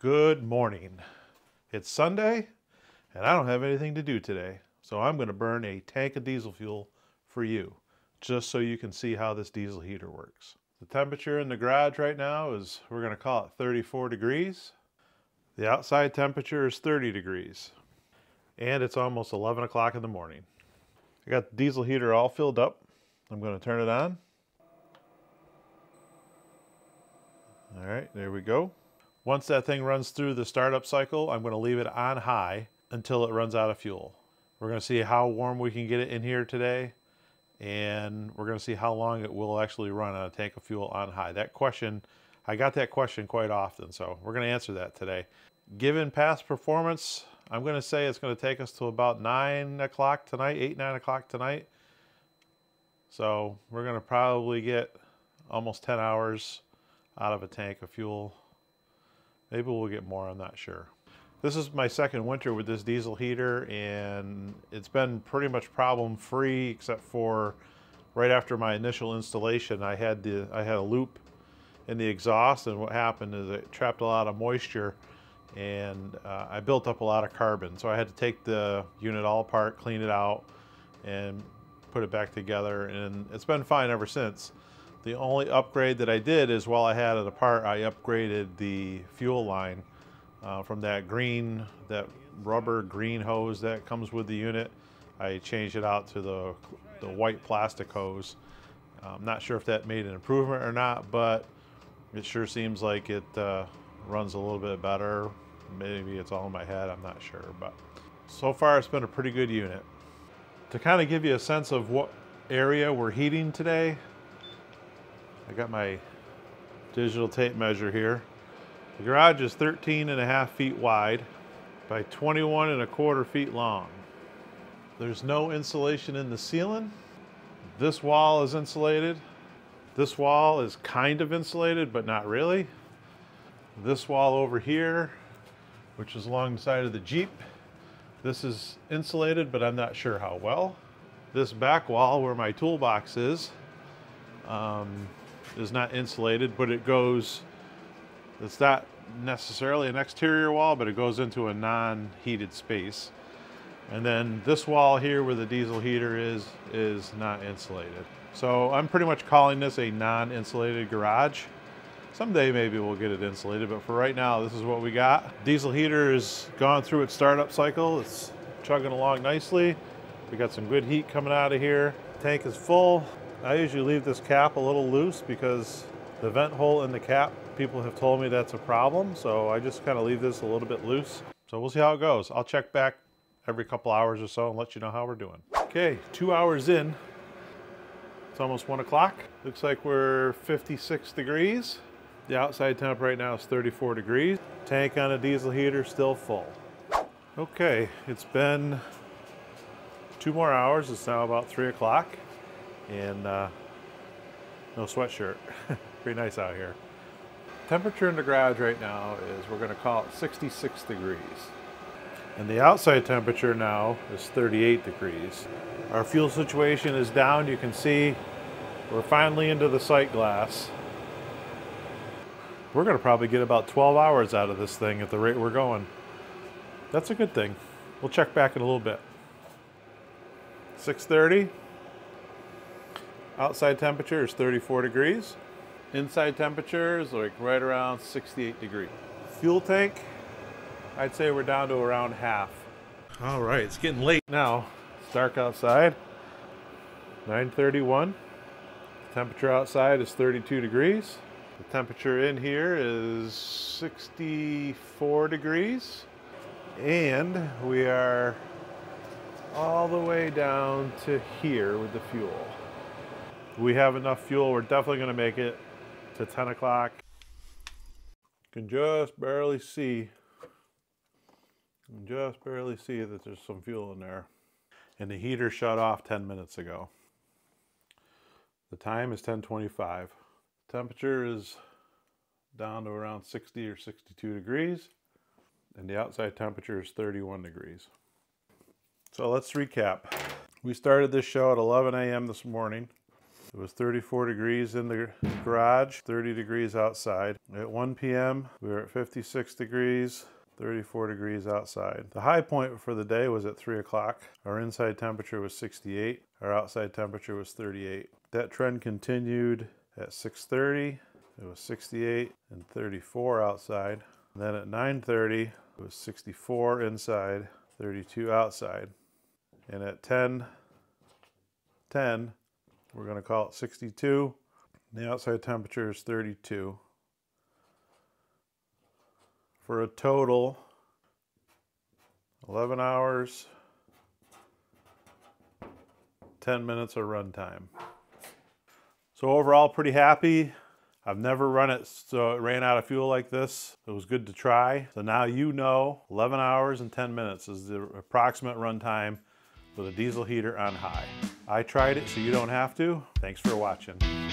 Good morning. It's Sunday and I don't have anything to do today, so I'm going to burn a tank of diesel fuel for you just so you can see how this diesel heater works. The temperature in the garage right now is, we're going to call it 34 degrees. The outside temperature is 30 degrees and it's almost 11 o'clock in the morning. I got the diesel heater all filled up. I'm going to turn it on. All right, there we go. Once that thing runs through the startup cycle, I'm going to leave it on high until it runs out of fuel. We're going to see how warm we can get it in here today, and we're going to see how long it will actually run on a tank of fuel on high. That question, I got that question quite often, so we're going to answer that today. Given past performance, I'm going to say it's going to take us to about 9 o'clock tonight, 9 o'clock tonight. So we're going to probably get almost 10 hours out of a tank of fuel. Maybe we'll get more, I'm not sure. This is my second winter with this diesel heater and it's been pretty much problem free, except for right after my initial installation, I had a loop in the exhaust, and what happened is it trapped a lot of moisture and I built up a lot of carbon. So I had to take the unit all apart, clean it out and put it back together, and it's been fine ever since. The only upgrade that I did is while I had it apart, I upgraded the fuel line from that rubber green hose that comes with the unit. I changed it out to the white plastic hose. I'm not sure if that made an improvement or not, but it sure seems like it runs a little bit better. Maybe it's all in my head, I'm not sure, but so far it's been a pretty good unit. To kind of give you a sense of what area we're heating today, I got my digital tape measure here. The garage is 13.5 feet wide by 21.25 feet long. There's no insulation in the ceiling. This wall is insulated. This wall is kind of insulated, but not really. This wall over here, which is along the side of the Jeep, this is insulated, but I'm not sure how well. This back wall where my toolbox is not insulated, but it goes, it's not necessarily an exterior wall, but it goes into a non-heated space. And then this wall here where the diesel heater is not insulated. So I'm pretty much calling this a non-insulated garage. Someday maybe we'll get it insulated, but for right now, this is what we got. Diesel heater has gone through its startup cycle. It's chugging along nicely. We got some good heat coming out of here. Tank is full. I usually leave this cap a little loose because the vent hole in the cap, people have told me that's a problem, so I just kind of leave this a little bit loose. So we'll see how it goes. I'll check back every couple hours or so and let you know how we're doing. Okay, 2 hours in, it's almost 1 o'clock. Looks like we're 56 degrees. The outside temp right now is 34 degrees. Tank on a diesel heater, still full. Okay, it's been 2 more hours. It's now about 3 o'clock. And no sweatshirt. Pretty nice out here. Temperature in the garage right now is, we're gonna call it 66 degrees. And the outside temperature now is 38 degrees. Our fuel situation is down. You can see we're finally into the sight glass. We're gonna probably get about 12 hours out of this thing at the rate we're going. That's a good thing. We'll check back in a little bit. 6:30. Outside temperature is 34 degrees. Inside temperature is like right around 68 degrees. Fuel tank, I'd say we're down to around half. All right, it's getting late now. It's dark outside, 9:31. The temperature outside is 32 degrees. The temperature in here is 64 degrees. And we are all the way down to here with the fuel. We have enough fuel. We're definitely going to make it to 10 o'clock. You can just barely see, that there's some fuel in there. And the heater shut off 10 minutes ago. The time is 10:25. Temperature is down to around 60 or 62 degrees. And the outside temperature is 31 degrees. So let's recap. We started this show at 11 a.m. this morning. It was 34 degrees in the garage, 30 degrees outside. At 1 p.m., we were at 56 degrees, 34 degrees outside. The high point for the day was at 3 o'clock. Our inside temperature was 68. Our outside temperature was 38. That trend continued at 6:30. It was 68 and 34 outside. And then at 9:30, it was 64 inside, 32 outside. And at 10:10, we're going to call it 62. The outside temperature is 32. For a total 11 hours, 10 minutes of run time. So overall, pretty happy. I've never run it so it ran out of fuel like this. It was good to try. So now you know 11 hours and 10 minutes is the approximate run time with a diesel heater on high. I tried it so you don't have to. Thanks for watching.